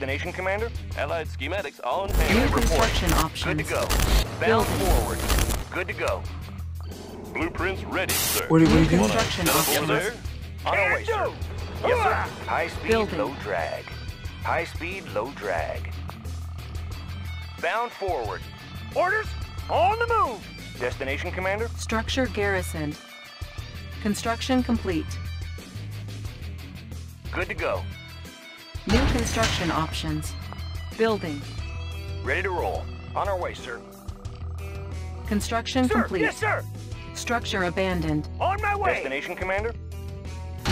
destination, Commander. Allied schematics all in hand. New construction options. Good to go. Bound forward. Good to go. Blueprints ready, sir. What do we do? Construction options. On our way, sir. Yes, sir. High speed, low drag. High speed, low drag. Bound forward. Orders on the move. Destination, Commander. Structure garrisoned. Construction complete. Good to go. New construction options. Building. Ready to roll. On our way, sir. Construction complete. Yes, sir. Structure abandoned. On my way. Destination, Commander.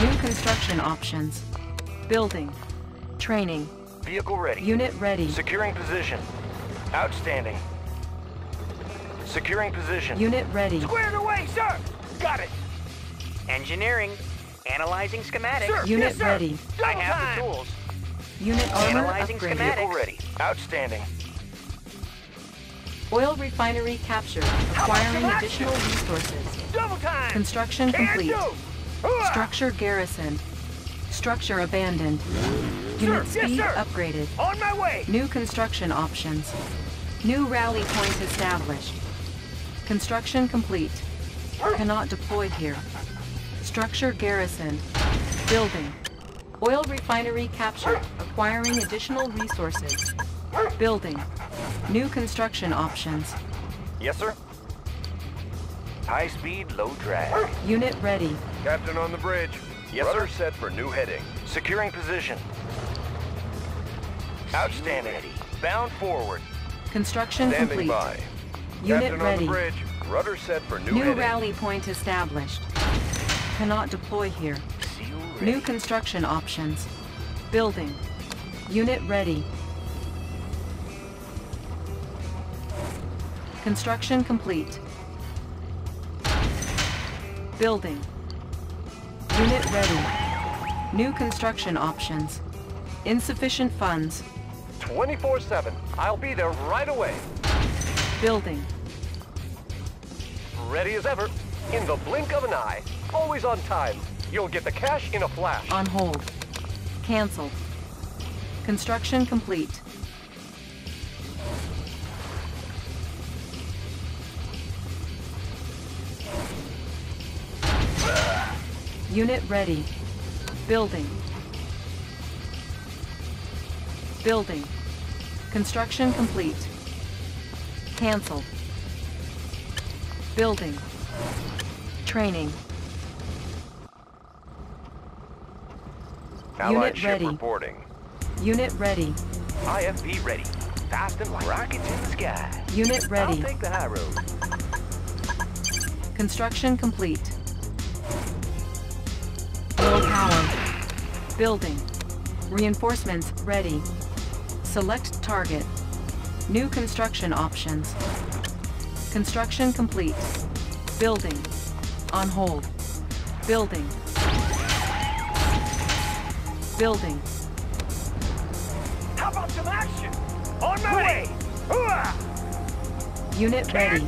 New construction options. Building. Training. Vehicle ready. Unit ready. Securing position. Outstanding. Securing position. Unit ready. Squared away, sir. Got it. Engineering. Analyzing schematics. Sir, unit ready. I have the tools. Unit armor upgraded. Vehicle ready. Outstanding. Oil refinery captured. Acquiring additional resources. Double time. Construction complete. Structure garrisoned. Structure abandoned. Unit speed upgraded. On my way. New construction options. New rally point established. Construction complete. Cannot deploy here. Structure garrisoned. Building. Oil refinery captured. Acquiring additional resources. Building. New construction options. Yes, sir. High speed, low drag. Unit ready. Captain on the bridge. Yes, sir. Rudder set for new heading. Securing position. Outstanding. Bound forward. Construction complete. Standing by. Unit ready. Captain on the bridge. Rudder set for new heading. New rally point established. Cannot deploy here. New construction options. Building. Unit ready. Construction complete. Building. Unit ready. New construction options. Insufficient funds. 24/7. I'll be there right away. Building. Ready as ever. In the blink of an eye. Always on time. You'll get the cash in a flash. On hold. Cancel. Construction complete. Unit ready. Building. Building. Construction complete. Cancel. Building. Training. Allied ship reporting. Unit ready. IFV ready. Fast and light. Rockets in the sky. Unit ready. I'll take the high road. Construction complete. Oil power. Building. Reinforcements ready. Select target. New construction options. Construction complete. Building. On hold. Building. Building. How about some action? On my way! Unit ready.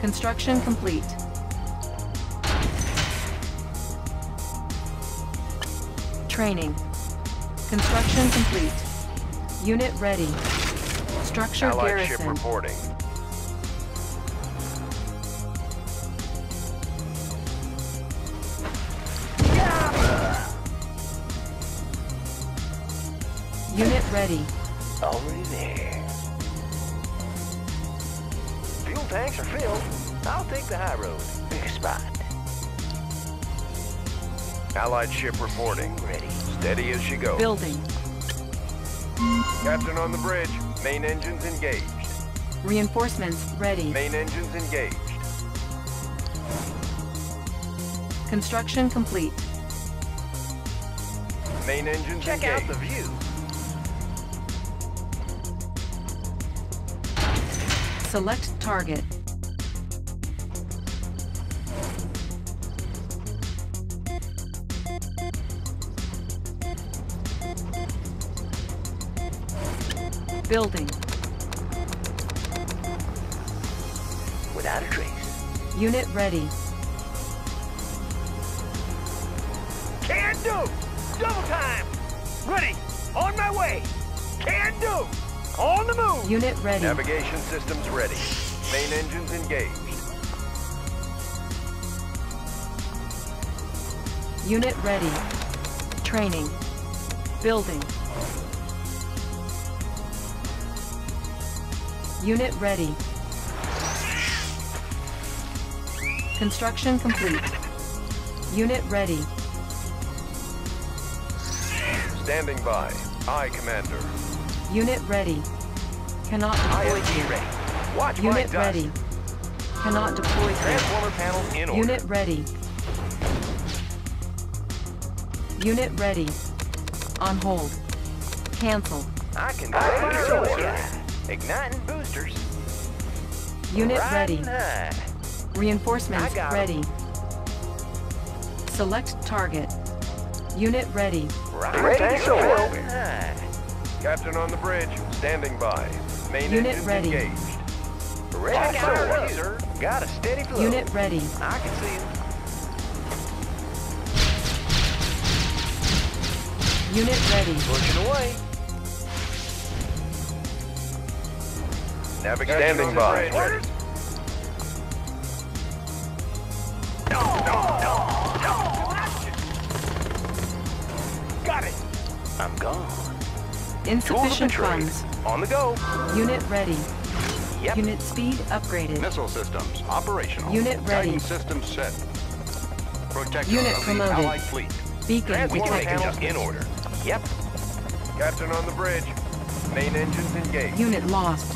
Construction complete. Training. Construction complete. Unit ready. Structure garrison. Allied ship reporting. Unit ready. Already there. Fuel tanks are filled. I'll take the high road. Big spot. Allied ship reporting. Ready. Steady as she goes. Building. Captain on the bridge. Main engines engaged. Reinforcements ready. Main engines engaged. Construction complete. Main engines engaged. Check out the view. Select target. Building. Without a trace. Unit ready. Can do! Double time! Ready! On my way! Can do! On the move! Unit ready. Navigation systems ready. Main engines engaged. Unit ready. Training. Building. Unit ready. Construction complete. Unit ready. Standing by. Aye, Commander. Unit ready. Cannot deploy here. Watch my dust. Unit ready. Cannot deploy here. Transformer panel in order. Unit ready. Unit ready. On hold. Cancel. I can do it. Igniting boosters. Unit ready. Nine. Reinforcements ready. Select target. Unit ready. Ready to work. Captain on the bridge, standing by. Main engines engaged. Ready to work. Got a steady flow. Unit ready. I can see it. Unit ready. Pushing away. Navigation standing by. Orders. I'm gone. Insufficient funds. On the go. Unit ready. Yep. Unit speed upgraded. Missile systems operational. Unit ready. Titan systems set. Protector unit of promoted. The Allied fleet. Beacon detected. In order. Yep. Captain on the bridge. Main engines engaged. Unit lost.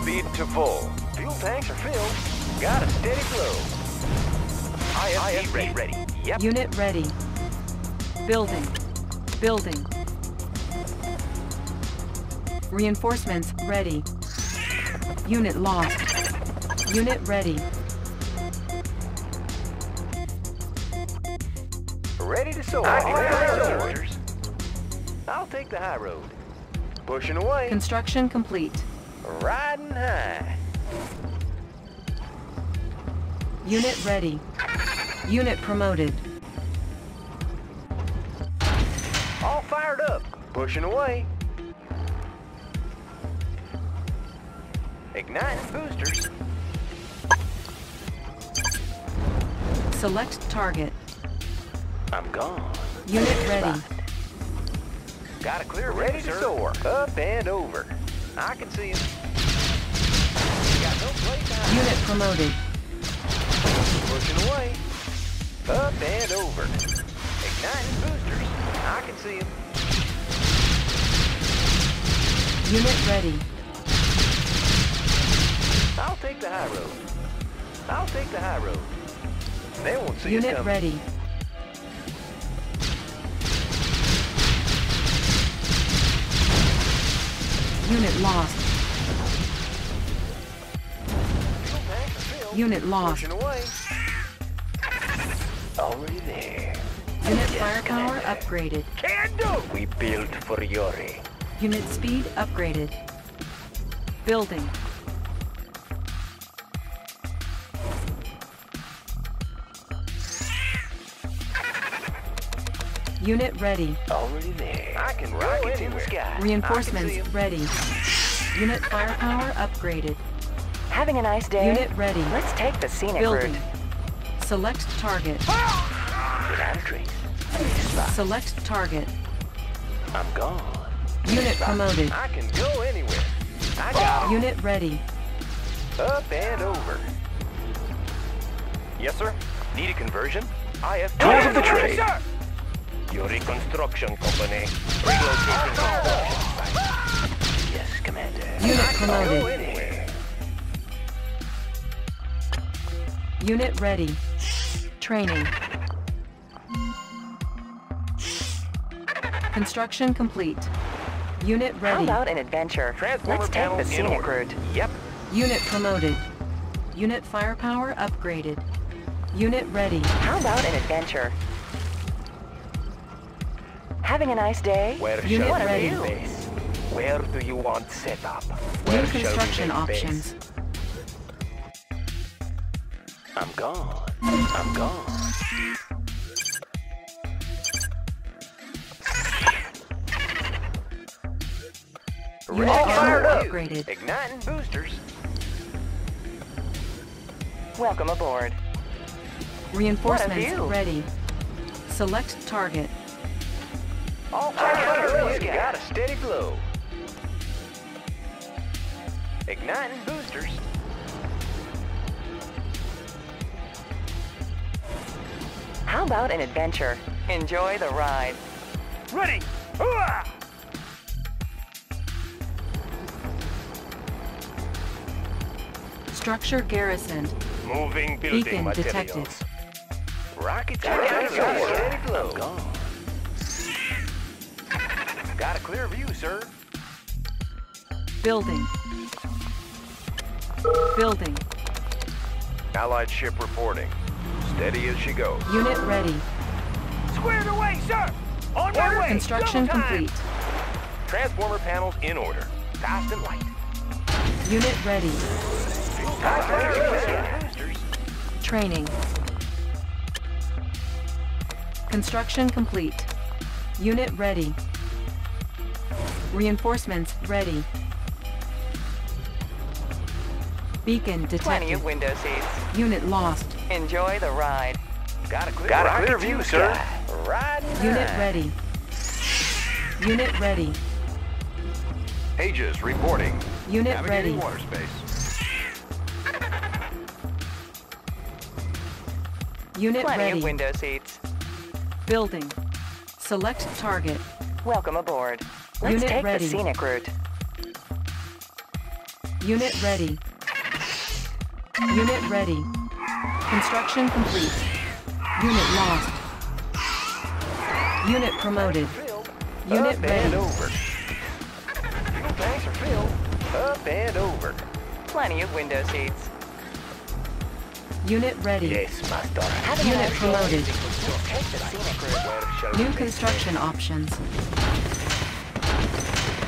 Speed to full. Fuel tanks are filled. Got a steady flow. IFE ready. Yep. Unit ready. Building. Building. Reinforcements ready. Unit lost. Unit ready. Ready to soar. I'll take the high road. Pushing away. Construction complete. Riding high. Unit ready. Unit promoted. All fired up. Pushing away. Ignite boosters. Select target. I'm gone. Unit ready. Got a clear ready to soar. Up and over. I can see it. Got no place. Unit promoted. Pushing away. Up and over. Igniting boosters. I can see it. Unit ready. I'll take the high road. I'll take the high road. They won't see us coming. Unit ready. Unit lost. Unit lost. Already there. Unit firepower upgraded. Can do. We built for Yuri. Unit speed upgraded. Building. Unit ready. Already there. I can rocket in the sky. Reinforcements ready. Unit firepower upgraded. Having a nice day. Unit ready. Let's take the scenic route. Select target. Select target. I'm gone. Unit promoted. I can go anywhere. I got unit ready. Up and over. Yes, sir. Need a conversion? I have tools of the trade. Your reconstruction company. Relocating construction site. Yes, Commander. Unit promoted. Unit ready. Training. Construction complete. Unit ready. How about an adventure? Let's take the scenic route. Yep. Unit promoted. Unit firepower upgraded. Unit ready. How about an adventure? Having a nice day. Where unit shall ready. We make base? Where do you want set up? Where new construction options. Base? I'm gone. I'm gone. Unit all fired up. Upgraded. Igniting boosters. Welcome aboard. Reinforcements ready. Select target. All fired up. We've got a steady flow. Igniting boosters. How about an adventure? Enjoy the ride. Ready! Hooah! Structure garrisoned. Moving building beacon materials. Detected. Rockets are down. Gone. Got a clear view, sir. Building. Building. Allied ship reporting. Steady as she goes. Unit ready. Squared away, sir! On my way! Construction complete. Transformer panels in order. Fast and light. Unit ready. Training. Construction complete. Unit ready. Reinforcements ready. Beacon detected. Plenty of window seats. Unit lost. Enjoy the ride. Got a clear view, sir. Unit ready. Unit ready. Aegis reporting. Unit ready. Water space. Unit ready. Window seats. Building. Select target. Welcome aboard. Let's take the scenic route. Unit ready. Unit ready. Construction complete. Unit lost. Unit promoted. Unit up ready. And over. Fuel tanks are filled. Up and over. Plenty of window seats. Unit ready. Yes, master. Unit promoted. New construction options.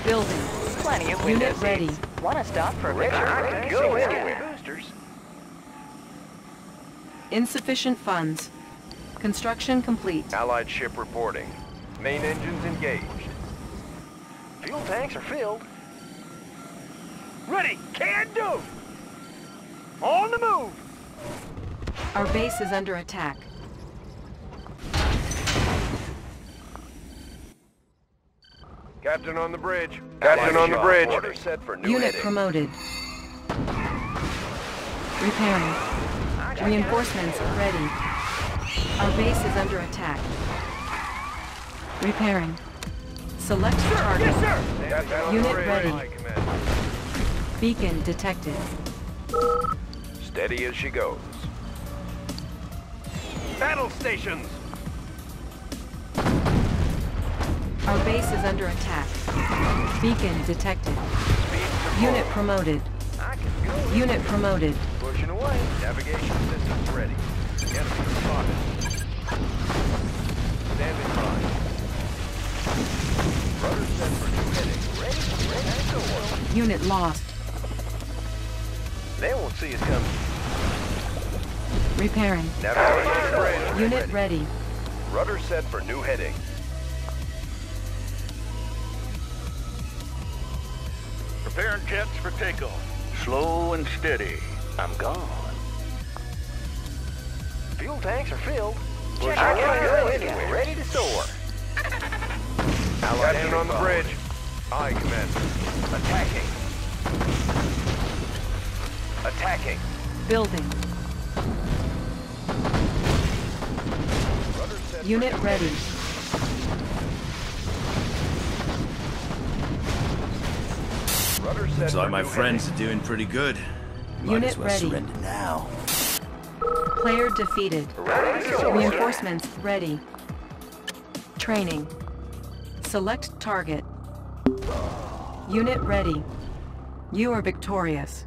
Building. Plenty of window seats. Unit ready. Want to stop for a picture? I can go anywhere. Insufficient funds. Construction complete. Allied ship reporting. Main engines engaged. Fuel tanks are filled. Ready. Can do. On the move. Our base is under attack. Captain on the bridge. Captain on the bridge. Order set for new unit heading. Promoted. Repairing. Reinforcements ready. Our base is under attack. Repairing. Select target. Yes, sir. Unit ready. Beacon detected. Steady as she goes. Battle stations! Our base is under attack. Beacon detected. Unit promoted. Unit promoted. Pushing away. Navigation systems ready. Enemy spotted. Standing by. Rudder set for new heading. Ready. Unit lost. They won't see us coming. Repairing. Unit ready. Rudder set for new heading. Preparing jets for takeoff. Slow and steady. I'm gone. Fuel tanks are filled. Check out anyway. Ready to soar. Captain on the bridge. Aye, Commander. Attacking. Attacking. Building. Unit ready. Looks like my friends are doing pretty good. Might as well surrender now. Player defeated. Reinforcements ready. Training. Select target. Unit ready. You are victorious.